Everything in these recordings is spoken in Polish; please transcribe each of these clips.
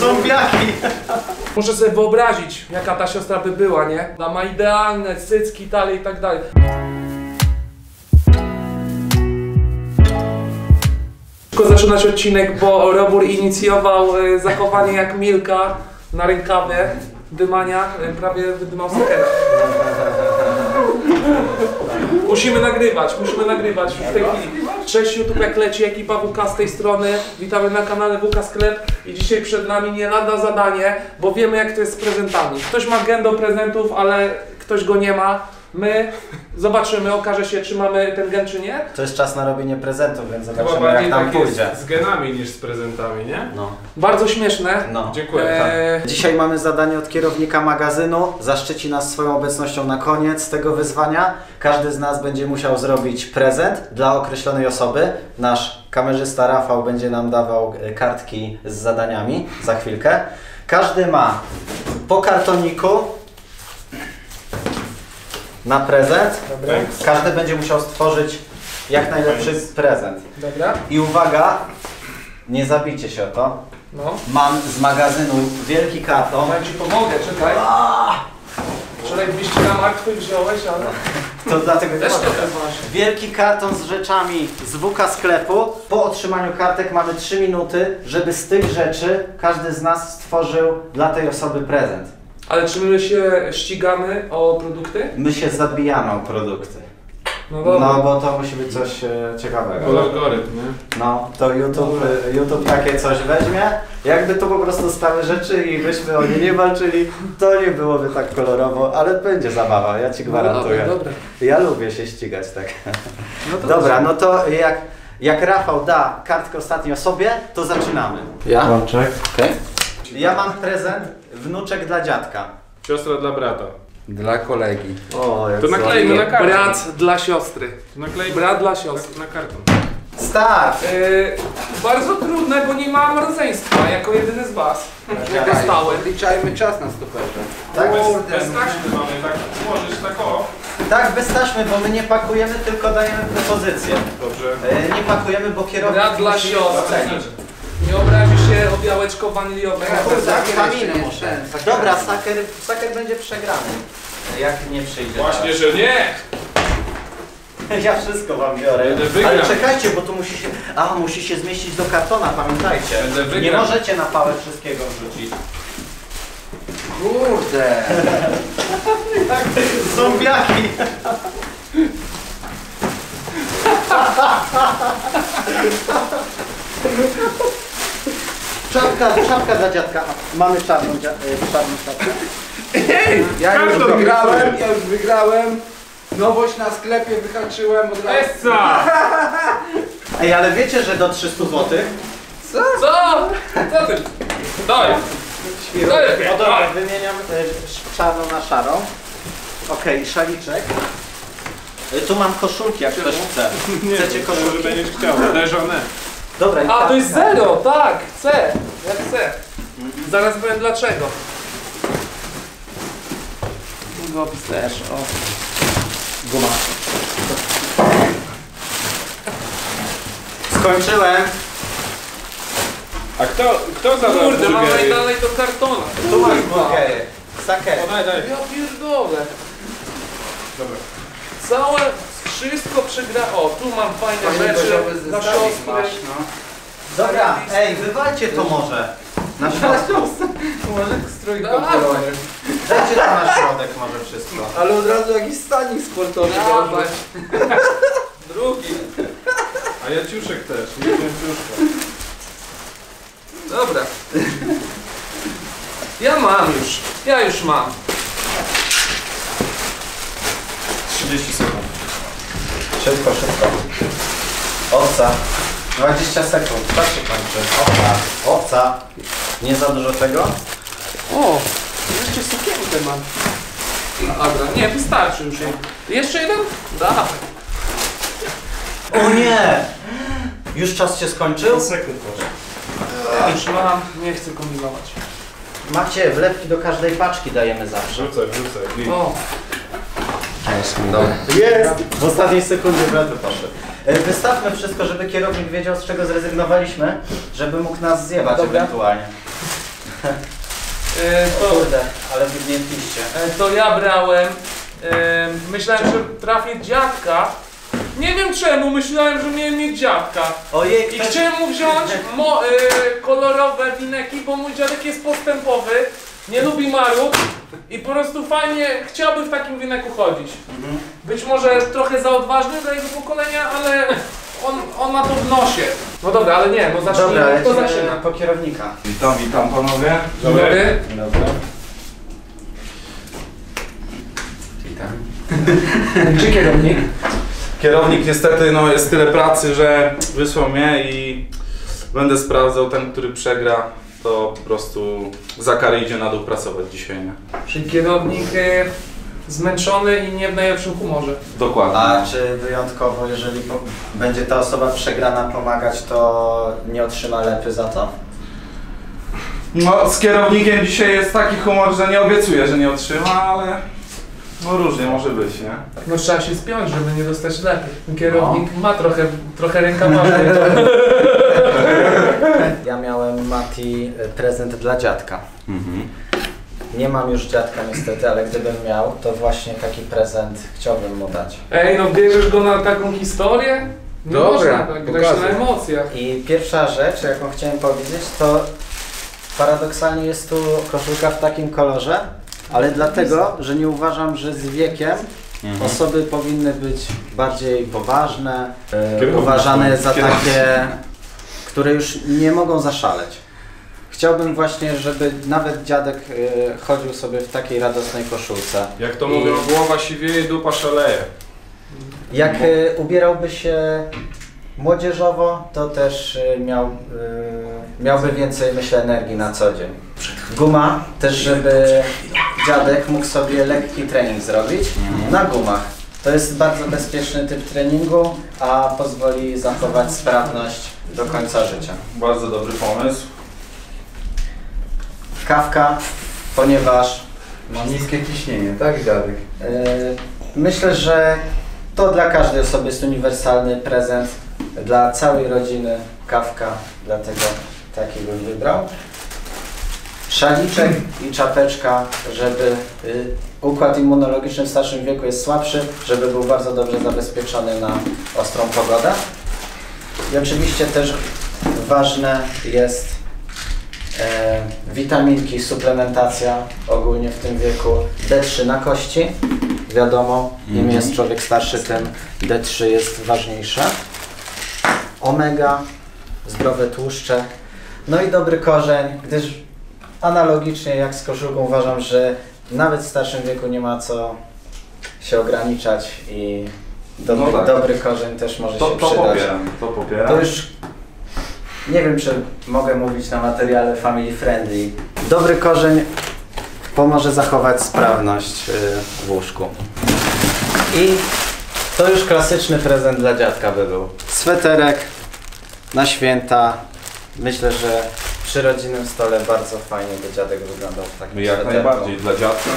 Zombiaki. Muszę sobie wyobrazić, jaka ta siostra by była, nie? Ona ma idealne cycki, talie i tak dalej. Szybko zaczynać odcinek, bo Robur inicjował zachowanie jak Milka na rękawie dymania, prawie wydymał Sakera. Musimy nagrywać w tej chwili. Cześć YouTube, jak leci ekipa WK z tej strony. Witamy na kanale WK Sklep i dzisiaj przed nami nie lada zadanie, bo wiemy jak to jest z prezentami. Ktoś ma gen do prezentów, ale ktoś go nie ma. My zobaczymy, okaże się, czy mamy ten gen, czy nie. To jest czas na robienie prezentów, więc zobaczymy, jak tam pójdzie. Z genami niż z prezentami, nie? No. Bardzo śmieszne. No. Dziękuję. Tak. Dzisiaj mamy zadanie od kierownika magazynu. Zaszczyci nas swoją obecnością na koniec tego wyzwania. Każdy z nas będzie musiał zrobić prezent dla określonej osoby. Nasz kamerzysta Rafał będzie nam dawał kartki z zadaniami za chwilkę. Każdy ma po kartoniku na prezent. Dobra. Każdy będzie musiał stworzyć jak najlepszy prezent. Dobra. I uwaga, nie zabijcie się o to. No. Mam z magazynu wielki karton. Ja ci pomogę, czekaj. Wczoraj byście na martwy wziąłeś, ale... To dlatego też to masz. Wielki karton z rzeczami z WK Sklepu. Po otrzymaniu kartek mamy 3 minuty, żeby z tych rzeczy każdy z nas stworzył dla tej osoby prezent. Ale czy my się ścigamy o produkty? My się zabijamy o produkty. No, no bo to musi być coś ciekawego. Bo algorytm, nie? No, to YouTube takie coś weźmie. Jakby to po prostu stałe rzeczy i byśmy o nie nie walczyli, to nie byłoby tak kolorowo, ale będzie zabawa, ja ci gwarantuję. No, dobra. Ja lubię się ścigać tak. No to dobra, no to jak Rafał da kartkę ostatnio sobie, to zaczynamy. Ja? Ponczek. Okay. Ja mam prezent. Wnuczek dla dziadka. Siostra dla brata. Dla kolegi. O, jak to naklejmy na karton. Brat dla siostry. Brat dla siostry. Na karton. Start! Bardzo trudne, bo nie ma rodzeństwa, jako jedyny z was. Ja dostałem. Liczajmy czas na stopeczkę. Tak, bez taśmy mamy, tak złożysz tak o. Tak, bez taśmy, bo my nie pakujemy, tylko dajemy propozycję. Dobrze. Nie pakujemy, bo kierownik... Brat dla siostry. Nie obrazi się o białeczko waniliowe. Dobra, Saker będzie przegrany. Jak nie przyjdzie. Właśnie, że nie! Ja wszystko wam biorę. Ale czekajcie, bo tu musi się... A, musi się zmieścić do kartona, pamiętajcie. Nie możecie na pałę wszystkiego wrzucić. Kurde! Zombiaki! Czapka dla dziadka. Mamy czarną czapkę. Ja już wygrałem. Nowość na sklepie wyhaczyłem od razu. Ej, ale wiecie, że do 300 zł? Co ty? Daj. No dobra, wymieniam czarną na szarą. Okej, szaliczek. Tu mam koszulki, jak ktoś chce. Chcecie koszulki? Nie, będziesz chciał. Dobra, a tak, to jest zero, tak, chcę, ja chcę. Zaraz powiem dlaczego. Długopis też, o. Guma. Skończyłem. A kto zadał? Kurde, mam najdalej do kartona. Tu masz burgery. Saker. O, daj. Ja pierdolę. Dobra. Całe... Wszystko przegra... O, tu mam fajne rzeczy na siostrę. Dobra, ej, wywalcie to może. Na siostrę. Może strój komputerowy. Dajcie to na środek może wszystko. Ale od razu jakiś stanik sportowy. Drugi. A ja ciuszek też, nie wiem ciuszka. Dobra. Ja już mam. 30 sekund. Szybko. Owca. 20 sekund. Tak się kończy. Owca. Nie za dużo tego? O! Jeszcze sukienkę mam. Dobra, nie, wystarczy już. Jeszcze jeden? Dawaj. O nie! Już czas się skończył? Sekund proszę. Ja już mam, nie chcę kombinować. Macie, wlepki do każdej paczki dajemy zawsze. Wrzucaj. Jest! W ostatniej sekundzie bratu poszedł. Wystawmy wszystko, żeby kierownik wiedział, z czego zrezygnowaliśmy, żeby mógł nas zjebać ewentualnie. To, kurde, ale wygniętliście. To ja brałem. Myślałem, że trafię dziadka. Nie wiem czemu, myślałem, że miałem mieć dziadka. Ojej, i chciałem mu wziąć kolorowe wineki, bo mój dziadek jest postępowy, nie lubi marów i po prostu fajnie chciałby w takim wineku chodzić. Być może trochę za odważny dla jego pokolenia, ale on ma to w nosie. No dobra, ale nie, bo zacznijmy, to zaczyna. Po kierownika. Witam panowie. Dobry. Witam. Czy kierownik? Kierownik niestety no, jest tyle pracy, że wysłał mnie i będę sprawdzał, ten, który przegra, to po prostu za karę idzie na dół pracować dzisiaj, nie? Czyli kierownik zmęczony i nie w najlepszym humorze. Dokładnie. A czy wyjątkowo, jeżeli będzie ta osoba przegrana pomagać, to nie otrzyma lepy za to? No z kierownikiem dzisiaj jest taki humor, że nie obiecuję, że nie otrzyma, ale... No różnie może być, nie? No trzeba się spiąć, żeby nie dostać lepiej. Kierownik ma trochę rękawa. Ja miałem, Mati, prezent dla dziadka. Nie mam już dziadka niestety, ale gdybym miał, to właśnie taki prezent chciałbym mu dać. Ej, no bierzesz go na taką historię? Nie. Dobra, można tak grać na emocjach. I pierwsza rzecz, jaką chciałem powiedzieć, to paradoksalnie jest tu koszulka w takim kolorze, ale dlatego, że nie uważam, że z wiekiem osoby powinny być bardziej poważne, uważane za takie, które już nie mogą zaszaleć. Chciałbym właśnie, żeby nawet dziadek chodził sobie w takiej radosnej koszulce. Jak to mówią, głowa siwieje, dupa szaleje. Jak ubierałby się młodzieżowo, to też miałby więcej, myślę, energii na co dzień. Guma też, żeby dziadek mógł sobie lekki trening zrobić na gumach. To jest bardzo bezpieczny typ treningu, a pozwoli zachować sprawność do końca życia. Bardzo dobry pomysł. Kawka, ponieważ ma niskie ciśnienie, tak dziadek? Myślę, że to dla każdej osoby jest uniwersalny prezent. Dla całej rodziny kawka, dlatego taki bym wybrał. Szaliczek i czapeczka, żeby układ immunologiczny w starszym wieku jest słabszy, żeby był bardzo dobrze zabezpieczony na ostrą pogodę. I oczywiście też ważne jest witaminki, suplementacja ogólnie w tym wieku, D3 na kości. Wiadomo, im jest człowiek starszy, tym D3 jest ważniejsze. Omega, zdrowe tłuszcze, no i dobry korzeń, gdyż analogicznie jak z koszulką uważam, że nawet w starszym wieku nie ma co się ograniczać i dobry korzeń też może się przydać. To popieram. To już nie wiem, czy mogę mówić na materiale Family Friendly. Dobry korzeń pomoże zachować sprawność w łóżku. I to już klasyczny prezent dla dziadka by był. Sweterek na święta. Myślę, że przy rodzinnym stole bardzo fajnie by dziadek wyglądał w takim sweterku. Jak najbardziej dla dziadka.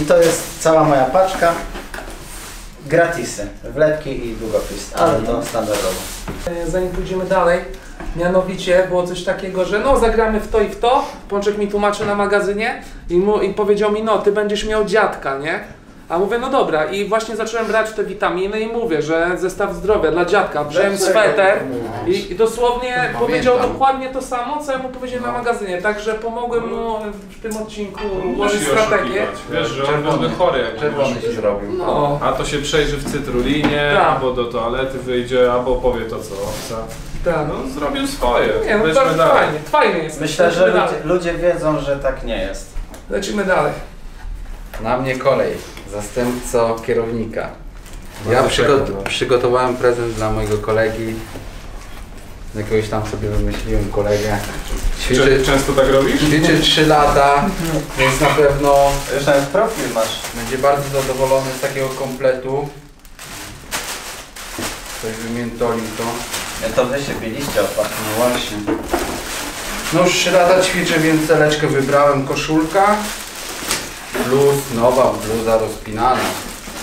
I to jest cała moja paczka. Gratisy, wlepki i długopis, ale to standardowo. Zanim pójdziemy dalej, mianowicie było coś takiego, że no zagramy w to i w to. Ponczek mi tłumaczy na magazynie i powiedział mi, no ty będziesz miał dziadka, nie? A mówię, no dobra, i właśnie zacząłem brać te witaminy i mówię, że zestaw zdrowia dla dziadka, wziąłem sweter i dosłownie powiedział dokładnie to samo, co ja mu powiedziałem na magazynie, także pomogłem mu w tym odcinku ułożyć strategię. Wiesz, że on byłby chory, jakby się zrobił. No. A to się przejrzy w cytrulinie, albo do toalety wyjdzie, albo powie to, co Owca. Tak. No zrobił swoje. Nie, no to fajnie jest. Myślę, że ludzie wiedzą, że tak nie jest. Lecimy dalej. Na mnie kolej, zastępco kierownika. Ja przygotowałem prezent dla mojego kolegi. Jakiegoś tam sobie wymyśliłem kolegę. Często tak robisz? Ćwiczy 3 lata, więc na pewno... Już nawet profil masz. Będzie bardzo zadowolony z takiego kompletu. Ktoś wymiętolił to. Ja to wy się biliście opak. No właśnie. No już 3 lata ćwiczę, więc celeczkę wybrałem, koszulka. Plus, nowa bluza rozpinana.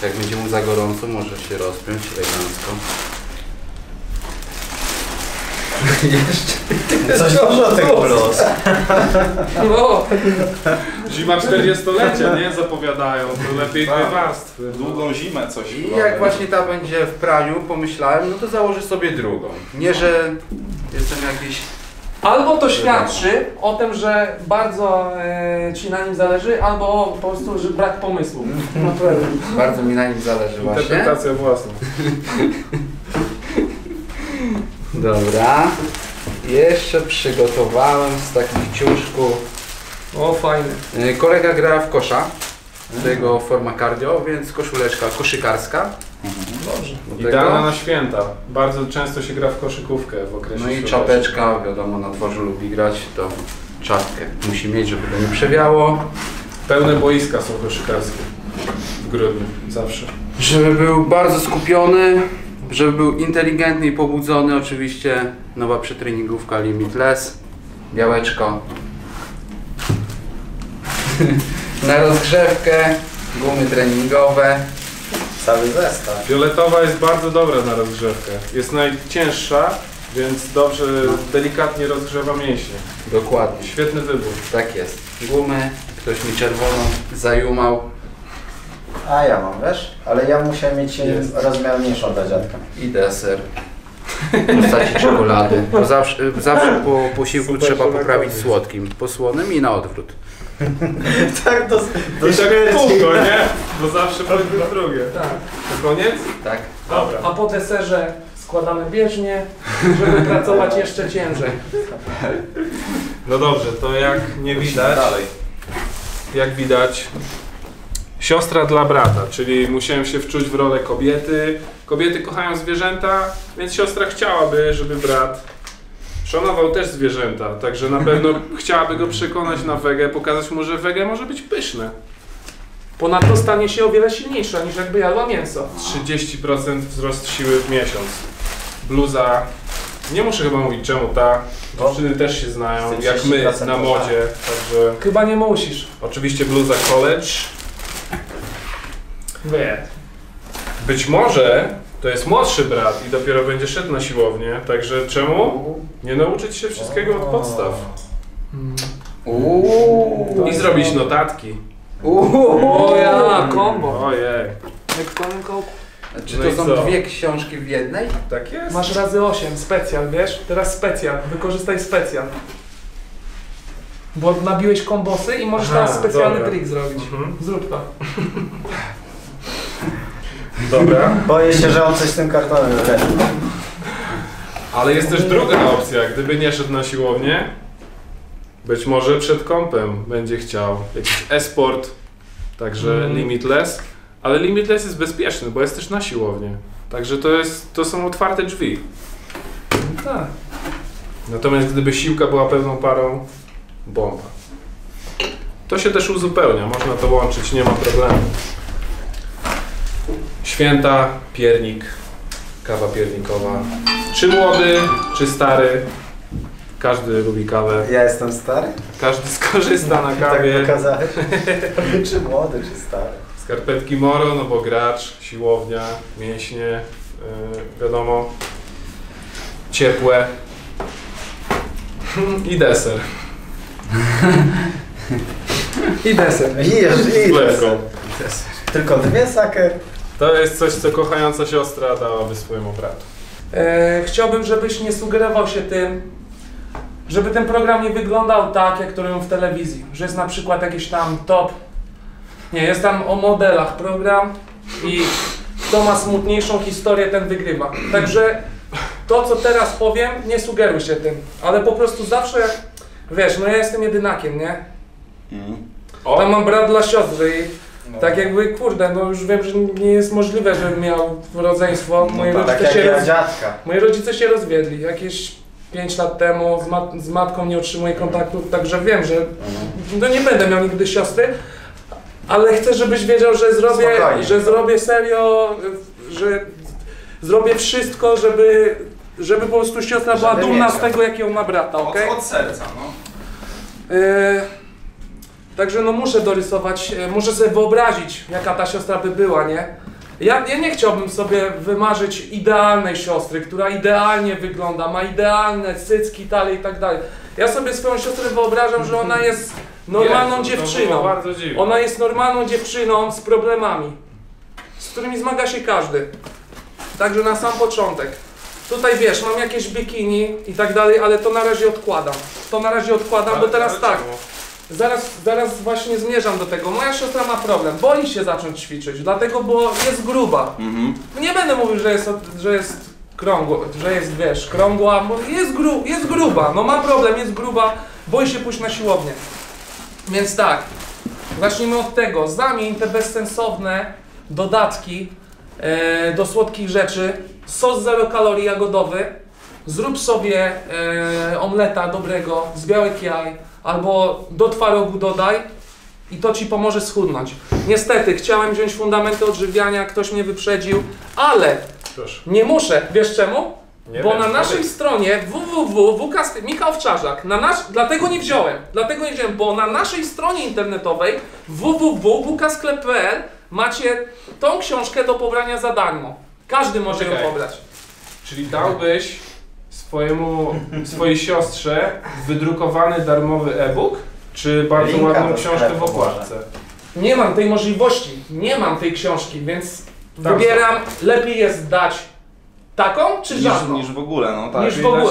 Jak będzie mu za gorąco, może się rozpiąć elegancko. Jeszcze coś może tego los. No. Zima 40-lecia, nie? Zapowiadają. To lepiej dwie warstwy. Długą zimę coś. I jak robię. Właśnie ta będzie w praniu, pomyślałem, no to założę sobie drugą. Nie, że jestem jakiś... Albo to świadczy o tym, że bardzo ci na nim zależy, albo po prostu, że brak pomysłu. Bardzo mi na nim zależy właśnie. Interpretacja własna. Dobra. Jeszcze przygotowałem z takich ciuszków. O, fajny. Kolega gra w kosza. To jego forma cardio, więc koszuleczka koszykarska. Dobrze. Idealna na święta. Bardzo często się gra w koszykówkę w okresie. No i czapeczka, wiadomo, na dworzu lubi grać, to czapkę musi mieć, żeby to nie przewiało. Pełne boiska są koszykarskie w grudniu, zawsze. Żeby był bardzo skupiony, żeby był inteligentny i pobudzony, oczywiście nowa przetreningówka Limitless, białeczko. Na rozgrzewkę, gumy treningowe. Cały zestaw. Fioletowa jest bardzo dobra na rozgrzewkę. Jest najcięższa, więc dobrze, delikatnie rozgrzewa mięśnie. Dokładnie. Świetny wybór. Tak jest. Gumy, ktoś mi czerwoną zajumał. A ja mam, wiesz? Ale ja muszę mieć rozmiar mniejszą dla dziadka. I deser. W postaci czekolady. Bo zawsze po posiłku trzeba poprawić słodkim. Po słonym i na odwrót. Tak, do śmierci, nie? Bo zawsze będzie drugie. Tak. To koniec? Tak. Dobra. A po deserze składamy bieżnie, żeby pracować jeszcze ciężej. No dobrze, to jak nie widać, dalej. Jak widać, siostra dla brata, czyli musiałem się wczuć w rolę kobiety. Kobiety kochają zwierzęta, więc siostra chciałaby, żeby brat szanował też zwierzęta, także na pewno chciałaby go przekonać na wege, pokazać mu, że wege może być pyszne. Ponadto stanie się o wiele silniejsza niż jakby jadła mięso. 30% wzrost siły w miesiąc. Bluza, nie muszę chyba mówić czemu, ta dziewczyny też się znają, jak my na modzie. Także... Chyba nie musisz. Oczywiście bluza college. Nie. Być może... To jest młodszy brat i dopiero będzie szedł na siłownię, także czemu nie nauczyć się wszystkiego od podstaw? I zrobić notatki. Ja kombo. Ojej. Jak w kołem kołku. Czy to są dwie książki w jednej? Tak jest. Masz razy 8, specjal, wiesz? Teraz specjal, wykorzystaj specjal. Bo nabiłeś kombosy i możesz teraz specjalny trik zrobić. Zrób to. Dobra. Boję się, że on coś z tym kartonem leży. Ale jest też druga opcja, gdyby nie szedł na siłownię, być może przed kompem będzie chciał jakiś e-sport, także Limitless, ale Limitless jest bezpieczny, bo jest też na siłownię, także to są otwarte drzwi. Tak. Natomiast gdyby siłka była pewną parą, bomba. To się też uzupełnia, można to łączyć, nie ma problemu. Święta, piernik, kawa piernikowa. Czy młody, czy stary, każdy lubi kawę. Ja jestem stary? Każdy skorzysta na kawie. Tak pokazałeś. Czy młody, czy stary. Skarpetki Moro, no bo gracz, siłownia, mięśnie, wiadomo, ciepłe i deser. I deser. I deser. Tylko dwie saker. To jest coś, co kochająca siostra dałaby swojemu bratu. Chciałbym, żebyś nie sugerował się tym, żeby ten program nie wyglądał tak, jak to robią w telewizji. Że jest na przykład jakiś tam top. Nie, jest tam o modelach program i kto ma smutniejszą historię, ten wygrywa. Także to, co teraz powiem, nie sugeruj się tym. Ale po prostu zawsze, wiesz, no ja jestem jedynakiem, nie? Tam mam brat dla siostry i... No. Tak jakby, kurde, no już wiem, że nie jest możliwe, żebym miał rodzeństwo. Moi rodzice się rozwiedli jakieś 5 lat temu, z matką nie otrzymuję kontaktów, także wiem, że no nie będę miał nigdy siostry, ale chcę, żebyś wiedział, że zrobię serio, że zrobię wszystko, żeby po prostu siostra była dumna z tego, jakiego ma brata, okej? Od serca, no. Także no muszę dorysować, muszę sobie wyobrazić, jaka ta siostra by była, nie? Ja nie chciałbym sobie wymarzyć idealnej siostry, która idealnie wygląda, ma idealne cycki, talie i tak dalej. Ja sobie swoją siostrę wyobrażam, że ona jest normalną dziewczyną. Ona jest normalną dziewczyną z problemami, z którymi zmaga się każdy. Także na sam początek. Tutaj wiesz, mam jakieś bikini i tak dalej, ale to na razie odkładam. To na razie odkładam, bo teraz tak. Zaraz właśnie zmierzam do tego. Moja siostra ma problem, boi się zacząć ćwiczyć, dlatego, bo jest gruba. Nie będę mówił, że jest krągła, bo jest gruba, no ma problem, jest gruba, boi się pójść na siłownię. Więc tak, zacznijmy od tego, zamień te bezsensowne dodatki do słodkich rzeczy, sos 0 kalorii jagodowy, zrób sobie omleta dobrego z białek jaj, albo do twarogu dodaj i to ci pomoże schudnąć. Niestety, chciałem wziąć fundamenty odżywiania, ktoś mnie wyprzedził, ale nie muszę. Wiesz czemu? Bo na naszej stronie Michał Owczarzak, dlatego nie wziąłem. Dlatego nie wziąłem, bo na naszej stronie internetowej wkasklep.pl macie tą książkę do pobrania za darmo. Każdy może ją pobrać. Czyli dałbyś swojej siostrze wydrukowany darmowy e-book, czy bardzo ładną książkę w okładce? Nie mam tej możliwości, nie mam tej książki, więc wybieram, lepiej jest dać taką, czy żadną? Niż w ogóle, no tak. Niż w ogóle.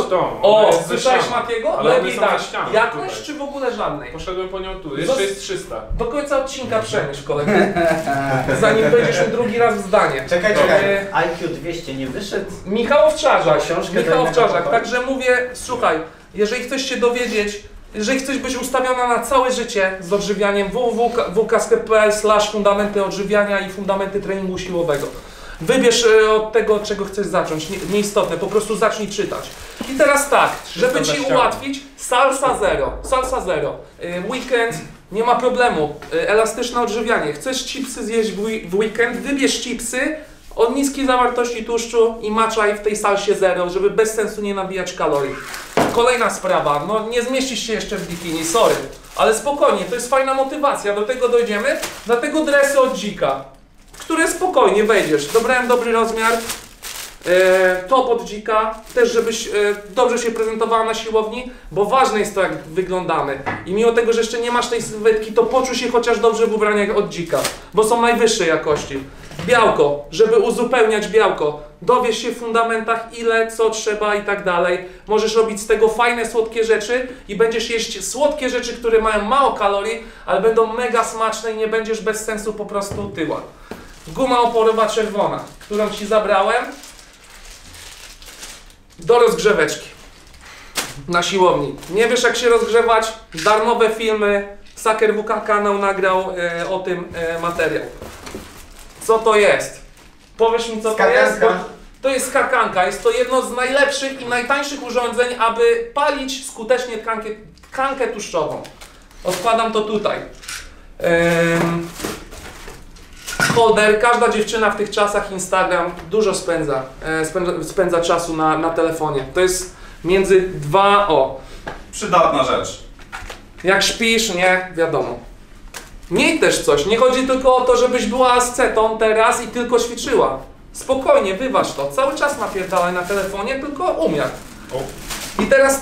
O, słyszałeś Matiego? Lepiej dać jakąś, czy w ogóle żadnej? Poszedłem po nią tu, jeszcze jest 300. Do końca odcinka przenieś, kolego. Zanim będziesz mi drugi raz w zdanie. Czekaj. IQ 200 nie wyszedł? Michał Owczarzak. Michał Owczarzak. Także mówię, słuchaj, jeżeli chcesz się dowiedzieć, jeżeli chcesz być ustawiona na całe życie z odżywianiem, www.wkst.pl/fundamenty odżywiania i fundamenty treningu siłowego. Wybierz od tego, od czego chcesz zacząć, nieistotne, po prostu zacznij czytać. I teraz tak, żeby ci ułatwić, salsa zero, weekend, nie ma problemu, elastyczne odżywianie. Chcesz chipsy zjeść w weekend, wybierz chipsy o niskiej zawartości tłuszczu i maczaj w tej salsie zero, żeby bez sensu nie nabijać kalorii. Kolejna sprawa, no nie zmieścisz się jeszcze w bikini, sorry, ale spokojnie, to jest fajna motywacja, do tego dojdziemy, dlatego dresy od Dzika, które spokojnie wejdziesz. Dobrałem dobry rozmiar, top od Dzika, też żebyś dobrze się prezentowała na siłowni, bo ważne jest to, jak wyglądamy. I mimo tego, że jeszcze nie masz tej sylwetki, to poczuj się chociaż dobrze w ubraniach od Dzika, bo są najwyższej jakości. Białko, żeby uzupełniać białko, dowiesz się w fundamentach, ile, co trzeba i tak dalej. Możesz robić z tego fajne, słodkie rzeczy i będziesz jeść słodkie rzeczy, które mają mało kalorii, ale będą mega smaczne i nie będziesz bez sensu po prostu tyła. Guma oporowa czerwona, którą ci zabrałem do rozgrzeweczki na siłowni. Nie wiesz, jak się rozgrzewać? Darmowe filmy, SakerWK kanał nagrał o tym materiał. Co to jest? Powiesz mi, co to jest? To jest skakanka. Jest to jedno z najlepszych i najtańszych urządzeń, aby palić skutecznie tkankę tłuszczową. Odkładam to tutaj. Holder, każda dziewczyna w tych czasach Instagram dużo spędza czasu na telefonie. To jest między przydatna rzecz. Jak śpisz, nie wiadomo. Miej też coś, nie chodzi tylko o to, żebyś była ascetą teraz i tylko ćwiczyła. Spokojnie, wyważ to, cały czas napierdalaj na telefonie, tylko umiar. I teraz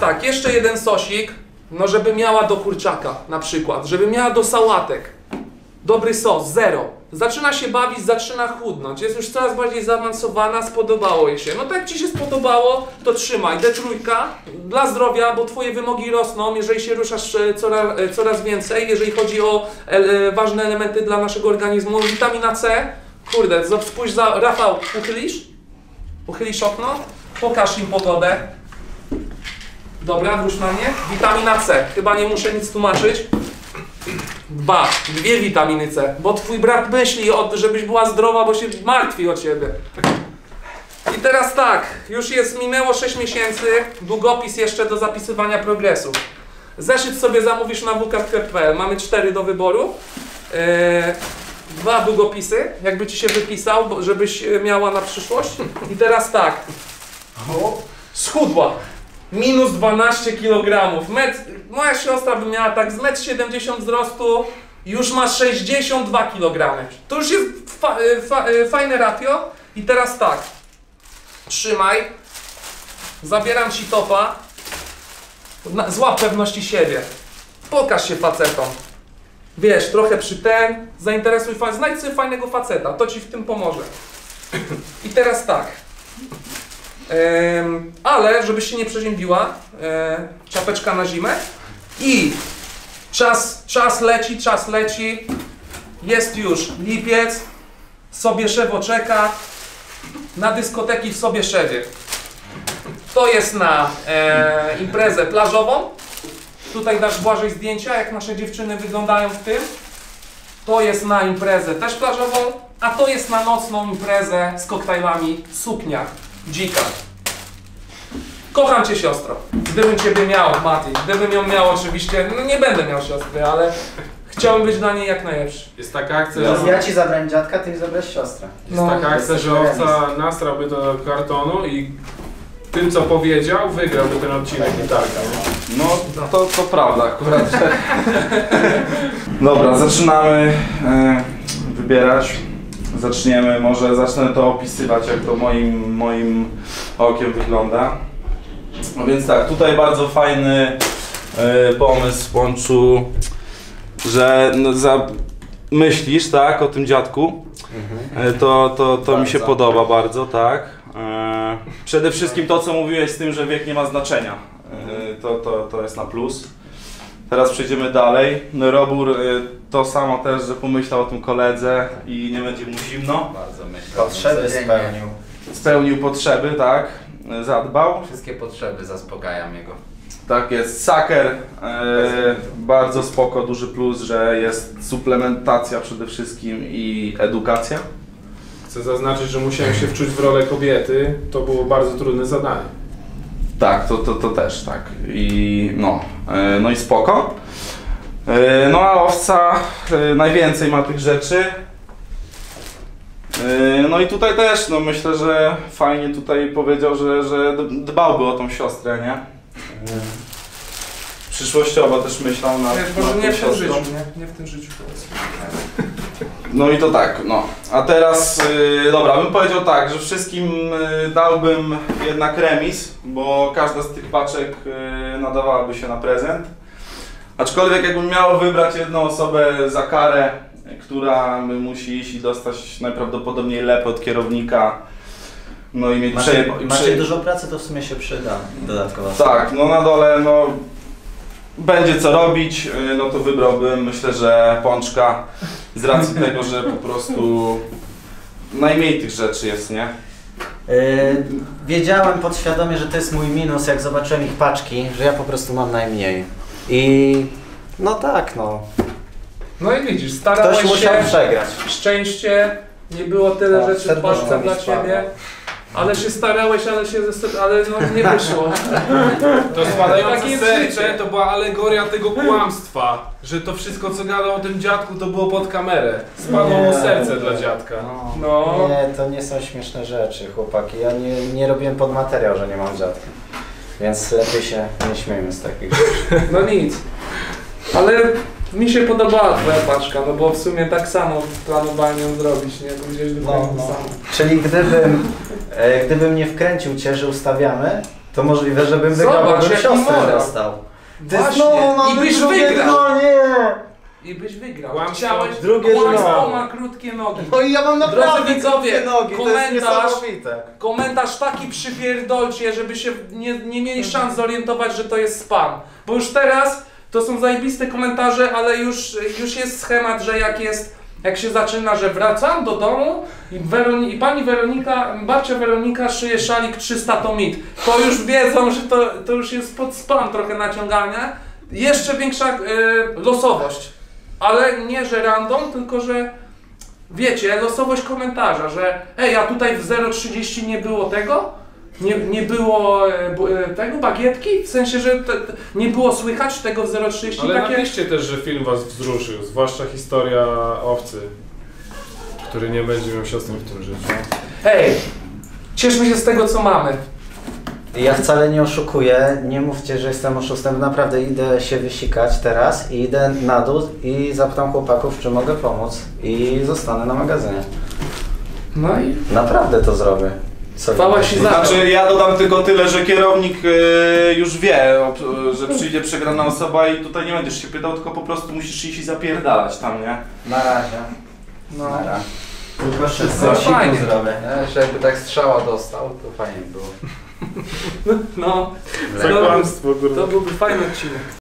tak, jeszcze jeden sosik, no żeby miała do kurczaka na przykład, żeby miała do sałatek. Dobry sos, zero. Zaczyna się bawić, zaczyna chudnąć, jest już coraz bardziej zaawansowana, spodobało jej się. No tak jak ci się spodobało, to trzymaj. D3 dla zdrowia, bo twoje wymogi rosną, jeżeli się ruszasz coraz więcej, jeżeli chodzi o ważne elementy dla naszego organizmu. Witamina C, kurde, spójrz za... Rafał, uchylisz okno, pokaż im pogodę. Dobra, wróć na mnie. Witamina C, chyba nie muszę nic tłumaczyć. Dwie witaminy C, bo twój brat myśli, żebyś była zdrowa, bo się martwi o ciebie. I teraz tak, już minęło 6 miesięcy, długopis jeszcze do zapisywania progresu. Zeszyt sobie zamówisz na wkst.pl, mamy 4 do wyboru. Dwa długopisy, jakby ci się wypisał, żebyś miała na przyszłość. I teraz tak, schudła. Minus 12 kg. Moja siostra by miała tak z 1,70 m wzrostu, już ma 62 kg. To już jest fajne ratio. I teraz tak, trzymaj, zabieram ci topa, złap pewności siebie, pokaż się facetom. Wiesz, trochę zainteresuj, znajdź sobie fajnego faceta, to ci w tym pomoże. I teraz tak, ale żebyś się nie przeziębiła, czapeczka na zimę i czas leci, jest już lipiec, Sobieszewo czeka na dyskoteki w Sobieszewie. To jest na imprezę plażową. Tutaj dasz Błażej zdjęcia, jak nasze dziewczyny wyglądają w tym. To jest na imprezę też plażową, a to jest na nocną imprezę z koktajlami Suknia Dzika. Kocham cię, siostro. Gdybym ciebie miał, Mati, gdybym ją miał oczywiście, no nie będę miał siostry, ale chciałbym być dla niej jak najlepszy. Jest taka akcja, że... Ja ci zabrałem dziadka, ty mi zabrałeś siostrę. Jest taka akcja, że Owca nasrałby do kartonu i tym, co powiedział, wygrałby ten odcinek i tak. No to prawda akurat. Dobra, zaczynamy wybierać. Zacznę to opisywać, jak to moim okiem wygląda. No więc tak, tutaj bardzo fajny pomysł w Ponczu, że no, myślisz, tak, o tym dziadku. To mi się podoba bardzo, tak. Przede wszystkim to, co mówiłeś z tym, że wiek nie ma znaczenia. To jest na plus. Teraz przejdziemy dalej. No, Robur to samo też, że pomyślał o tym koledze i nie będzie mu zimno. Bardzo myślę. Potrzeby spełnił. Spełnił potrzeby, tak. Zadbał. Wszystkie potrzeby zaspokajam jego. Tak jest. Saker. Bardzo spoko, duży plus, że jest suplementacja przede wszystkim i edukacja. Chcę zaznaczyć, że musiałem się wczuć w rolę kobiety. To było bardzo trudne zadanie. Tak, to też tak. I no, no i spoko. No a Owca najwięcej ma tych rzeczy. No i tutaj też, no myślę, że fajnie tutaj powiedział, że dbałby o tą siostrę, nie? Przyszłościowo też myślał na nie w tym życiu. No i to tak, no. A teraz, dobra, bym powiedział tak, że wszystkim dałbym jednak remis, bo każda z tych paczek nadawałaby się na prezent. Aczkolwiek jakbym miał wybrać jedną osobę za karę, która musi iść i dostać najprawdopodobniej lepę od kierownika, no i mieć macie dużo pracy, to w sumie się przyda dodatkowa. Tak, no na dole, no będzie co robić, no to wybrałbym, myślę, że Ponczka z racji tego, że po prostu najmniej tych rzeczy jest, nie? Wiedziałem podświadomie, że to jest mój minus, jak zobaczyłem ich paczki, że ja po prostu mam najmniej. I no tak, no. No i widzisz, starałeś się, ktoś musiał przegrać. Szczęście, nie było tyle rzeczy w paczce dla ciebie. Ale się starałeś, ale no nie wyszło. To spadające serce to była alegoria tego kłamstwa, że to wszystko, co gadał o tym dziadku, to było pod kamerę. Spadło mu serce dla dziadka. No. Nie, to nie są śmieszne rzeczy, chłopaki. Ja nie robiłem pod materiał, że nie mam dziadka. Więc lepiej się nie śmiejmy z takich rzeczy. No nic. Ale mi się podobała twoja paczka, no bo w sumie tak samo planowałem ją zrobić, nie? To gdzieś samo. Czyli gdybym nie wkręcił cię, że ustawiamy, to możliwe, żebym wygrał, bo bym siostrę dostał. I byś wygrał! I byś wygrał. Chciałeś, kłamstwo ma krótkie nogi. No i ja mam naprawdę krótkie nogi, to jest niesamowite. Komentarz taki przypierdolcie, żeby się nie mieli szans zorientować, że to jest spam. Bo już teraz to są zajebiste komentarze, ale już jest schemat, że jak się zaczyna, że wracam do domu i pani Weronika, babcia Weronika szyje szalik 300 to mit. To już wiedzą, że to już jest pod spam trochę naciągania. Jeszcze większa losowość, ale nie, że random, tylko że wiecie, losowość komentarza, że ej, a tutaj w 0,30 nie było tego? Nie było tego bagietki? W sensie, że nie było słychać tego w 0,30. Ale napiszcie też, że film was wzruszył, zwłaszcza historia Owcy, który nie będzie miał siostry w tym życiu. Hej, cieszmy się z tego, co mamy. Ja wcale nie oszukuję, nie mówcie, że jestem oszustem, naprawdę idę się wysikać teraz i idę na dół i zapytam chłopaków, czy mogę pomóc i zostanę na magazynie. No i... Naprawdę to zrobię. Znaczy ja dodam tylko tyle, że kierownik już wie, że przyjdzie przegrana osoba i tutaj nie będziesz się pytał, tylko po prostu musisz iść i zapierdalać tam, nie? Na razie. No. Na razie. Tylko wszyscy no, fajnie zrobię. Że jakby tak strzała dostał, to fajnie było. No, to byłby fajny odcinek.